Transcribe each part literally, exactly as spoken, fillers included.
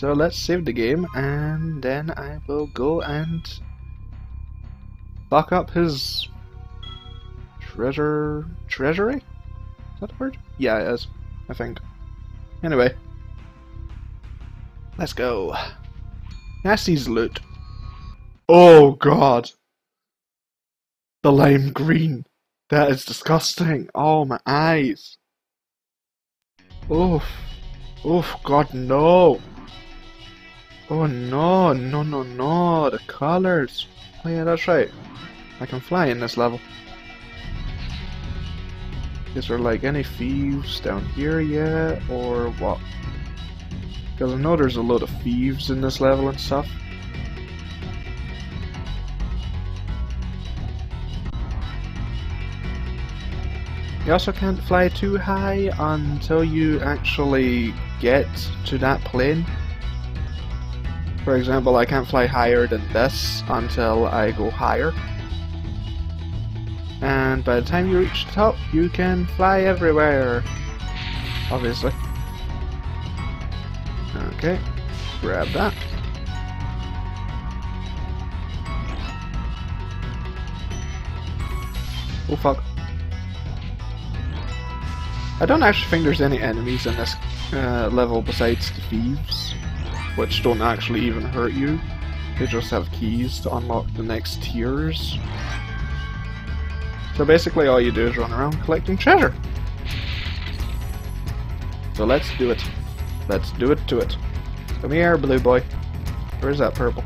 So let's save the game and then I will go and lock up his treasure... treasury? Is that the word? Yeah, it is, I think. Anyway, let's go. Gnasty's loot. Oh god! The lime green! That is disgusting! Oh my eyes! Oof! Oof, god no! Oh no, no no no, the colours! Oh yeah, that's right. I can fly in this level. Is there like any thieves down here yet, or what? Because I know there's a lot of thieves in this level and stuff. You also can't fly too high until you actually get to that plane. For example, I can't fly higher than this until I go higher. And by the time you reach the top, you can fly everywhere. Obviously. Okay, grab that. Oh fuck. I don't actually think there's any enemies in this uh, level besides the thieves, which don't actually even hurt you. They just have keys to unlock the next tiers. So basically all you do is run around collecting treasure. So let's do it. Let's do it to it. Come here, blue boy. Where's that purple?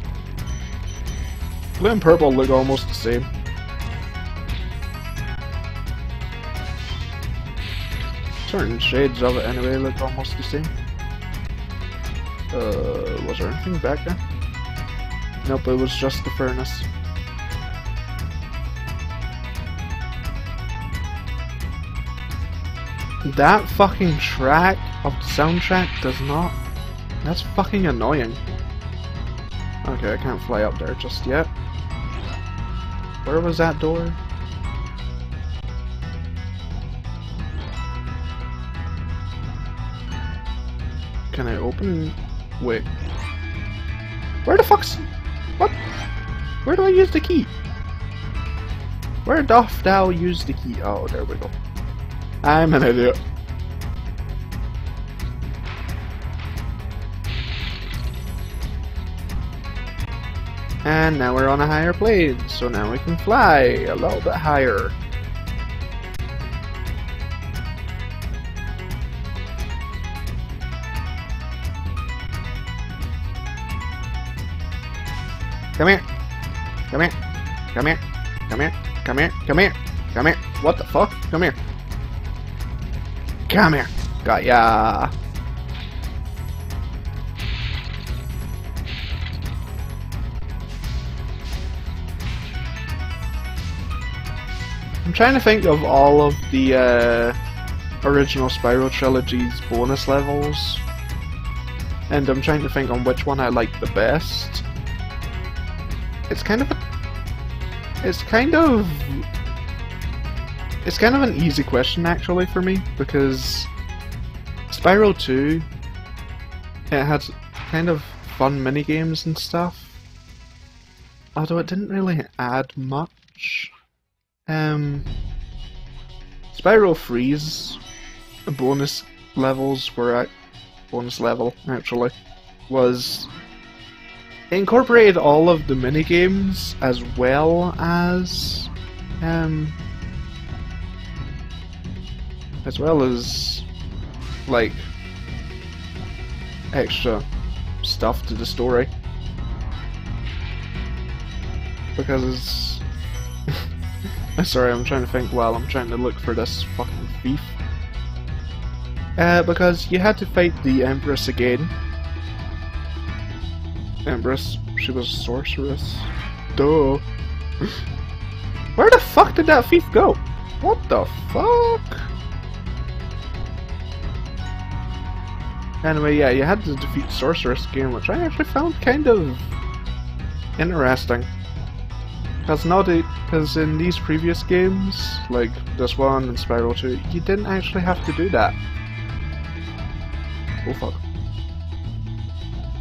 Blue and purple look almost the same. Certain shades of it anyway look almost the same. Uh, was there anything back there? Nope, it was just the furnace. That fucking track of the soundtrack does not... That's fucking annoying. Okay, I can't fly up there just yet. Where was that door? Can I open... Wait. Where the fuck's... What? Where do I use the key? Where doth thou use the key? Oh, there we go. I'm an idiot. And now we're on a higher plane, so now we can fly a little bit higher. Come here. Come here. Come here. Come here. Come here. Come here. Come here. What the fuck? Come here. Come here. Got ya. I'm trying to think of all of the uh, original Spyro trilogy's bonus levels, and I'm trying to think on which one I like the best. It's kind of a, it's kind of it's kind of an easy question actually for me, because Spyro two, it had kind of fun minigames and stuff, although it didn't really add much. Um, Spyro three's bonus levels were at bonus level actually was It incorporated all of the minigames as well as um, as well as like extra stuff to the story, because it's I'm sorry, I'm trying to think while I'm trying to look for this fucking thief, uh, because you had to fight the Empress again. Empress, she was a sorceress. Duh. Where the fuck did that thief go? What the fuck? Anyway, yeah, you had to defeat sorceress again, which I actually found kind of interesting. Because now, because in these previous games, like this one and Spyro two, you didn't actually have to do that. Oh fuck.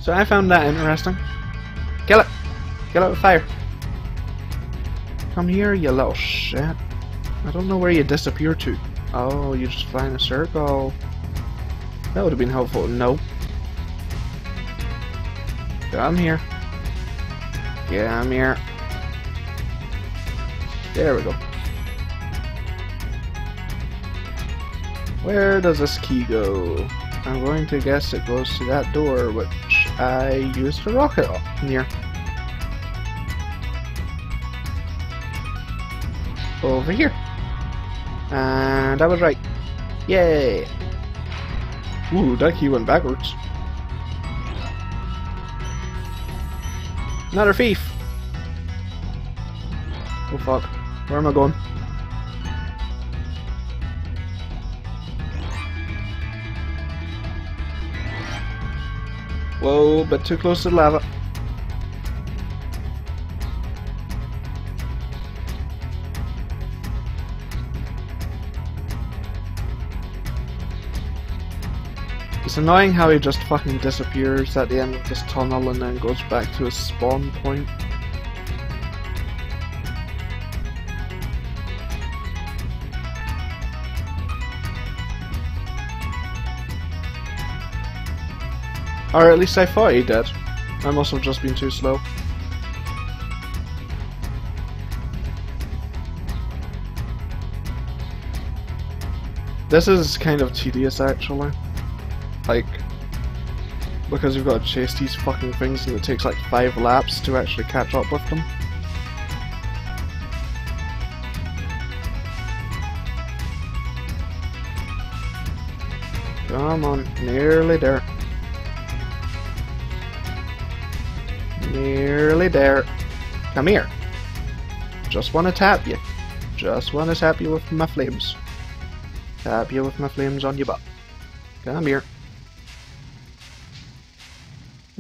So I found that interesting. Kill it! Kill it with fire! Come here, you little shit. I don't know where you disappear to. Oh, you just fly in a circle. That would have been helpful. No. Yeah, I'm here. Yeah, I'm here. There we go. Where does this key go? I'm going to guess it goes to that door, which I used to rocket up near. Over here. And I was right. Yay! Ooh, that key went backwards. Another thief! Oh fuck. Where am I going? Whoa, but too close to the lava. It's annoying how he just fucking disappears at the end of this tunnel and then goes back to his spawn point. Or at least I thought he did. I must have just been too slow. This is kind of tedious actually. Like, because you've got to chase these fucking things and it takes like five laps to actually catch up with them. Come on, nearly there. Nearly there. Come here. Just wanna tap you. Just wanna tap you with my flames. Tap you with my flames on your butt. Come here.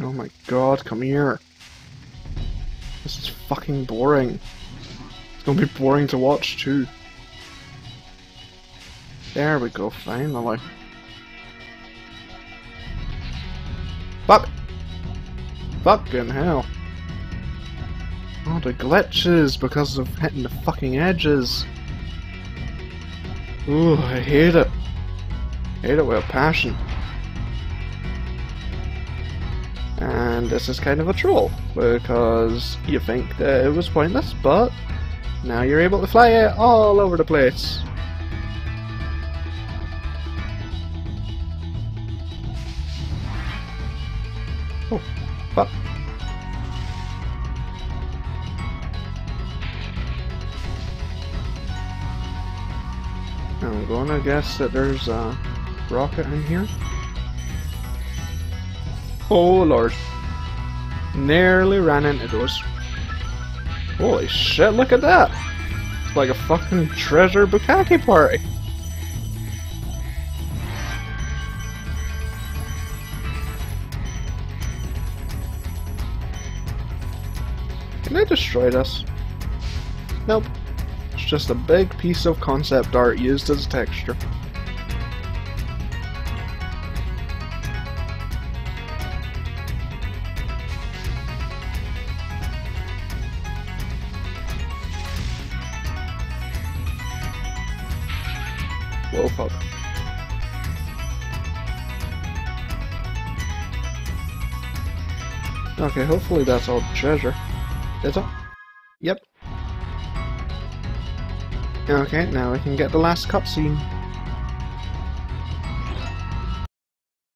Oh my god, come here. This is fucking boring. It's gonna be boring to watch too. There we go, finally. Fuck! Fucking hell. Oh, the glitches because of hitting the fucking edges. Ooh, I hate it. Hate it with a passion. And this is kind of a troll, because you think that it was pointless, but now you're able to fly it all over the place. Oh, fuck. I'm gonna guess that there's a rocket in here. Oh lord. Nearly ran into those. Holy shit, look at that! It's like a fucking treasure bukkake party! Can I destroy this? Nope. It's just a big piece of concept art used as a texture. Whoa, fuck. Okay, hopefully that's all the treasure. Is it? Yep. Okay, now we can get the last cutscene.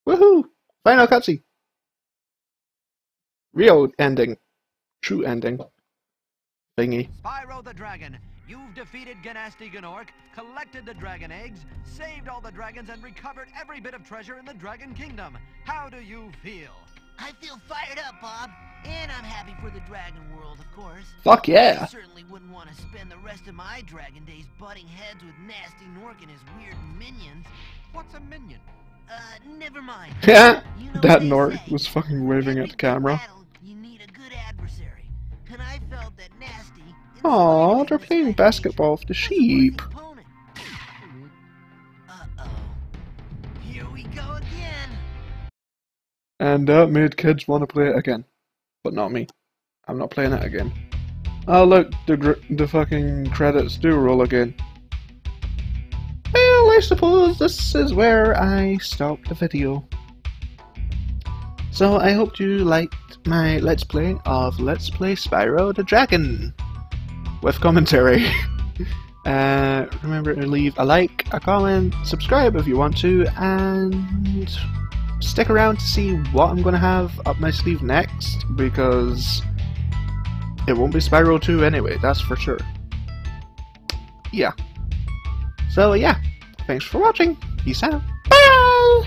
Woohoo! Final cutscene! Real ending. True ending. Thingy. Spyro the Dragon! You've defeated Gnasty Gnorc, collected the Dragon Eggs, saved all the dragons, and recovered every bit of treasure in the Dragon Kingdom. How do you feel? I feel fired up, Bob. And I'm happy for the dragon world, of course. Fuck yeah. I certainly wouldn't want to spend the rest of my dragon days butting heads with Gnasty Gnorc and his weird minions. What's a minion? Uh, never mind. Yeah, you know that Gnorc was fucking waving at the camera. Battle, you need a good adversary. And I felt that Nasty... Aw, they're playing basketball with the sheep. Uh-oh. Here we go again. and uh, made kids want to play it again. But not me. I'm not playing it again. Oh look, the, gr the fucking credits do roll again. Well, I suppose this is where I stop the video. So I hope you liked my Let's Play of Let's Play Spyro the Dragon with commentary. uh, remember to leave a like, a comment, subscribe if you want to, and stick around to see what I'm going to have up my sleeve next, because it won't be Spyro two anyway, that's for sure. Yeah. So yeah, thanks for watching, peace out, bye!